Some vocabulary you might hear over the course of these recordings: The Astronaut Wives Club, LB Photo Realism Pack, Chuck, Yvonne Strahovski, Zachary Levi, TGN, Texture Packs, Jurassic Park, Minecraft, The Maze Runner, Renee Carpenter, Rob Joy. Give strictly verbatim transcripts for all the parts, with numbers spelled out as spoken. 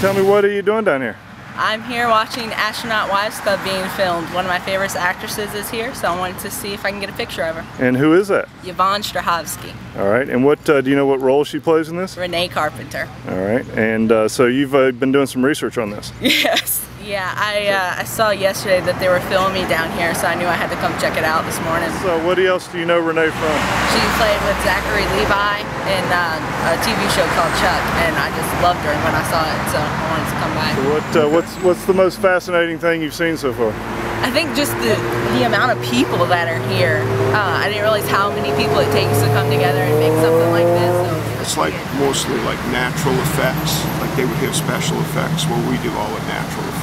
tell me, what are you doing down here? I'm here watching Astronaut Wives Club being filmed. One of my favorite actresses is here, so I wanted to see if I can get a picture of her. And who is that? Yvonne Strahovski. All right, and what uh, do you know what role she plays in this? Renee Carpenter. All right, and uh, so you've uh, been doing some research on this? Yes. Yeah, I, uh, I saw yesterday that they were filming down here, so I knew I had to come check it out this morning. So what else do you know Renee from? She played with Zachary Levi in uh, a T V show called Chuck, and I just loved her when I saw it, so I wanted to come by. So what, uh, what's, what's the most fascinating thing you've seen so far? I think just the, the amount of people that are here. Uh, I didn't realize how many people it takes to come together and make something like this. So it's like mostly like natural effects, like they would have special effects, where we do all the natural effects.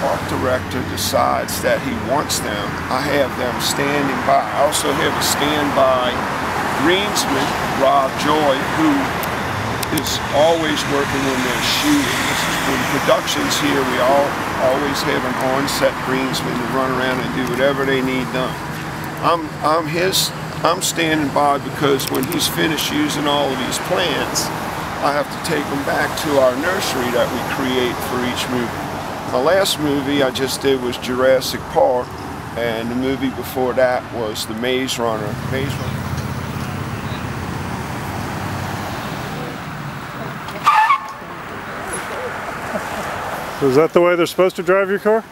Art director decides that he wants them, I have them standing by. I also have a standby greensman, Rob Joy, who is always working when they're shooting. When production's here, we all always have an on-set greensman to run around and do whatever they need done. I'm, I'm his, I'm standing by because when he's finished using all of these plants, I have to take them back to our nursery that we create for each movie. My last movie I just did was Jurassic Park, and the movie before that was The Maze Runner. Maze Runner. So is that the way they're supposed to drive your car?